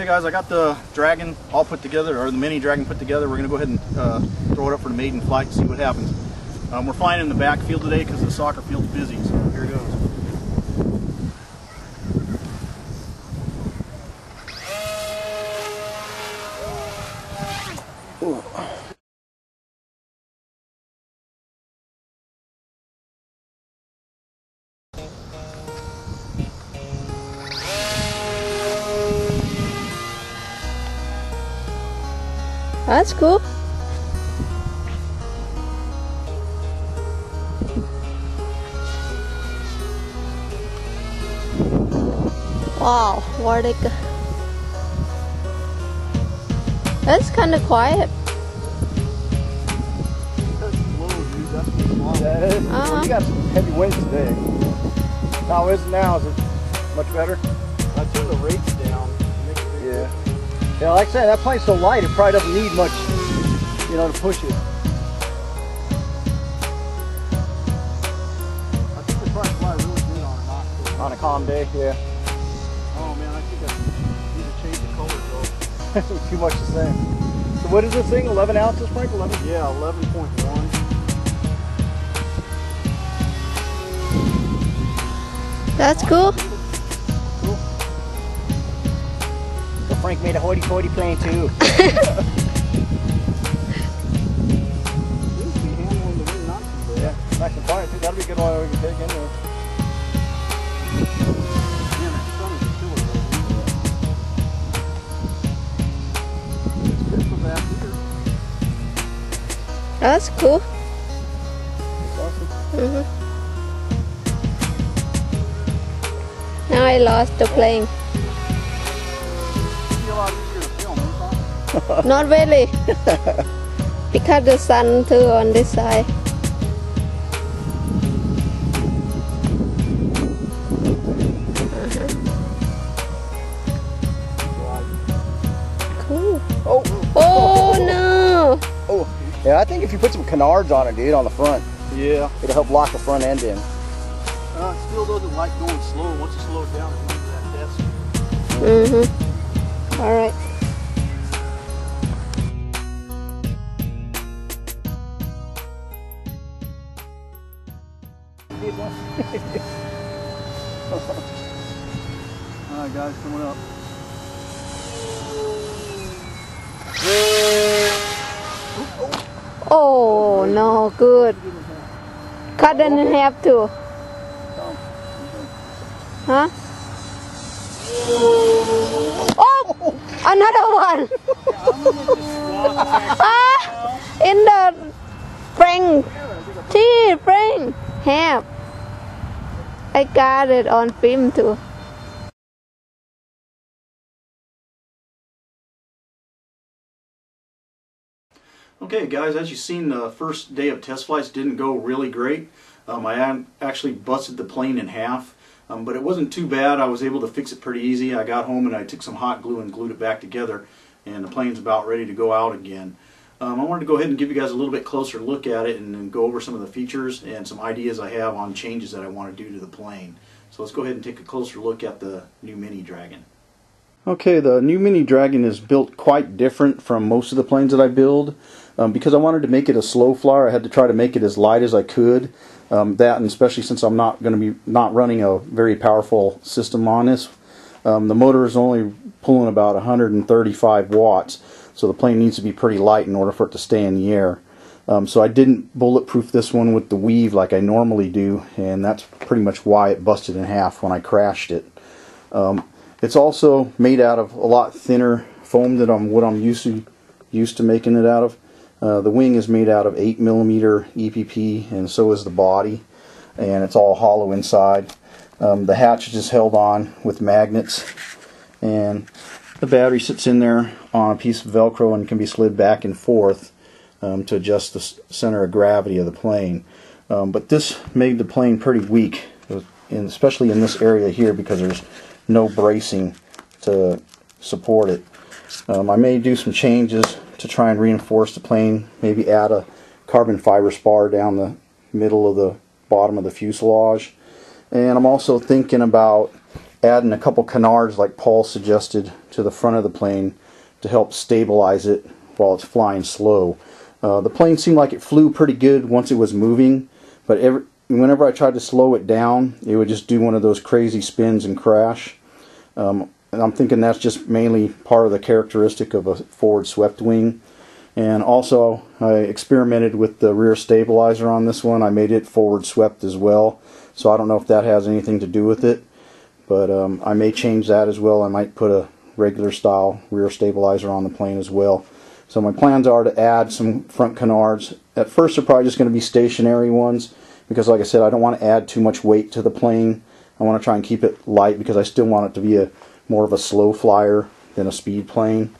Hey guys, I got the Dragon all put together, or the Mini Dragon put together. We're going to go ahead and throw it up for the maiden flight and see what happens. We're flying in the back field today because the soccer field's busy, so here it goes. Oh, that's cool. Wow, what a... That's kind of quiet. That's low, dude. That's what's wrong. We got some heavy winds today. How is it now? Is it much better? I turned the rates down. Yeah. Yeah, like I said, that plane's so light, it probably doesn't need much, you know, to push it. I think they probably fly really good on a nice day. On a calm day, yeah. Oh man, I think I need to change the color, though. Too much the same. So what is this thing, 11 ounces, Frank? 11? Yeah, 11.1. That's cool. Frank made a hoity-toity plane too. Yeah, nice and quiet too. That'll be a good one we can take in there. Man, that sun is killer though. It's good for that here. Oh, that's cool. That's awesome. Mm-hmm. Now I lost the plane. Not really. Because the sun too on this side. Cool. Oh. Oh no. Oh. Yeah, I think if you put some canards on it, dude, on the front. Yeah. It'll help lock the front end in. It still doesn't like going slow. Once you slow it down, it makes that test. Mm-hmm. All right. Alright guys, coming up. Oh no, good. Cut didn't have to. Huh? Oh! Another one! In the spring. Gee, spring. Ham. I got it on film too. Okay guys, as you've seen, the first day of test flights didn't go really great. I actually busted the plane in half, but it wasn't too bad. I was able to fix it pretty easy. I got home and I took some hot glue and glued it back together, and the plane's about ready to go out again. I wanted to go ahead and give you guys a little bit closer look at it and go over some of the features and some ideas I have on changes that I want to do to the plane. So let's go ahead and take a closer look at the new Mini Dragon. Okay, the new Mini Dragon is built quite different from most of the planes that I build. Because I wanted to make it a slow flyer, I had to try to make it as light as I could. That, and especially since I'm not going to be running a very powerful system on this. The motor is only pulling about 135 watts. So the plane needs to be pretty light in order for it to stay in the air. So I didn't bulletproof this one with the weave like I normally do, and that's pretty much why it busted in half when I crashed it. It's also made out of a lot thinner foam than what I'm used to making it out of. The wing is made out of 8mm EPP, and so is the body, and it's all hollow inside. The hatch is held on with magnets, and the battery sits in there on a piece of Velcro and can be slid back and forth to adjust the center of gravity of the plane. But this made the plane pretty weak, and especially in this area here because there's no bracing to support it. I may do some changes to try and reinforce the plane, maybe add a carbon fiber spar down the middle of the bottom of the fuselage. And I'm also thinking about adding a couple canards like Paul suggested to the front of the plane to help stabilize it while it's flying slow. The plane seemed like it flew pretty good once it was moving, but whenever I tried to slow it down, it would just do one of those crazy spins and crash. And I'm thinking that's just mainly part of the characteristic of a forward swept wing. And also, I experimented with the rear stabilizer on this one. I made it forward swept as well, so I don't know if that has anything to do with it. But I may change that as well. I might put a regular style rear stabilizer on the plane as well. So my plans are to add some front canards. At first they're probably just going to be stationary ones, because like I said, I don't want to add too much weight to the plane. I want to try and keep it light because I still want it to be a more of a slow flyer than a speed plane.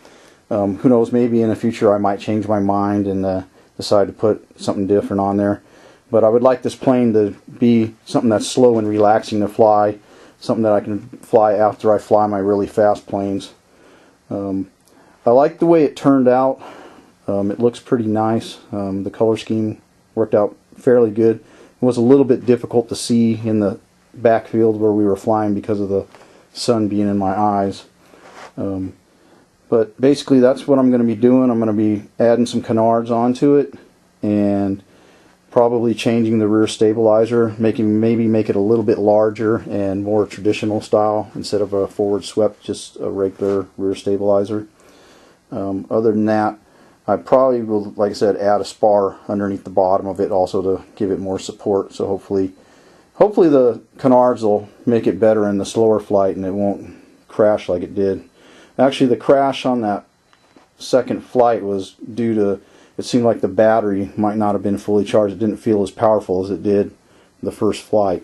Who knows, maybe in the future I might change my mind and decide to put something different on there. But I would like this plane to be something that's slow and relaxing to fly, something that I can fly after I fly my really fast planes. I like the way it turned out. It looks pretty nice. The color scheme worked out fairly good. It was a little bit difficult to see in the backfield where we were flying because of the sun being in my eyes. But basically that's what I'm going to be doing. I'm going to be adding some canards onto it and probably changing the rear stabilizer, maybe make it a little bit larger and more traditional style instead of a forward swept, just a regular rear stabilizer. Other than that, I probably will, like I said, add a spar underneath the bottom of it also to give it more support. So hopefully the canards will make it better in the slower flight and it won't crash like it did. Actually, the crash on that second flight was due to, it seemed like the battery might not have been fully charged. It didn't feel as powerful as it did the first flight.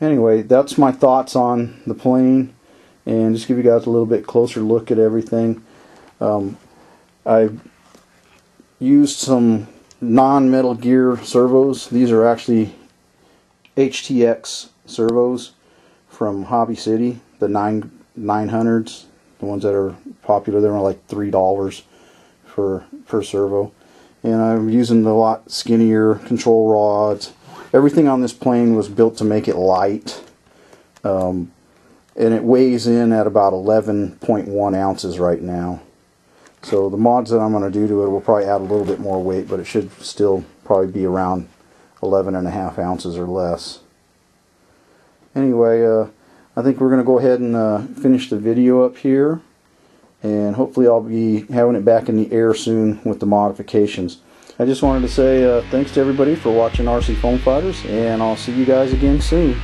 Anyway, that's my thoughts on the plane, and just give you guys a little bit closer look at everything. I used some non-Metal Gear servos. These are actually HTX servos from Hobby City, the 900s, the ones that are popular. They're like $3 per servo. And I'm using a lot skinnier control rods. Everything on this plane was built to make it light. And it weighs in at about 11.1 ounces right now. So the mods that I'm going to do to it will probably add a little bit more weight, but it should still probably be around 11.5 ounces or less. Anyway, I think we're going to go ahead and finish the video up here, and hopefully I'll be having it back in the air soon with the modifications. I just wanted to say thanks to everybody for watching RC Foam Fighters, and I'll see you guys again soon.